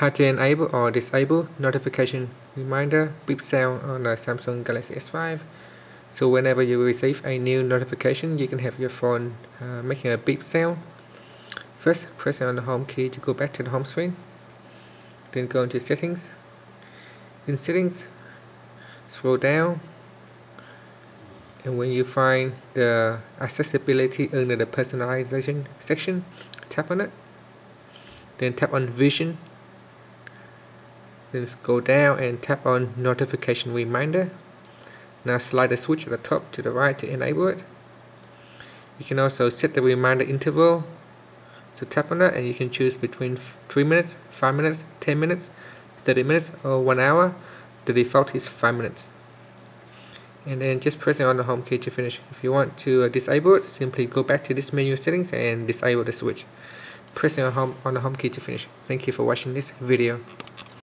how to enable or disable notification reminder beep sound on the Samsung Galaxy S5. So whenever you receive a new notification, you can have your phone making a beep sound. First, press on the home key to go back to the home screen. Then go into settings. In settings, scroll down, and when you find the accessibility under the personalization section, tap on it. Then tap on vision. Then go down and tap on notification reminder. Now slide the switch at the top to the right to enable it. You can also set the reminder interval. So tap on it and you can choose between 3 minutes, 5 minutes, 10 minutes, 30 minutes or 1 hour. The default is 5 minutes. And then just pressing on the home key to finish. If you want to disable it, simply go back to this menu settings and disable the switch. Pressing on the home key to finish. Thank you for watching this video.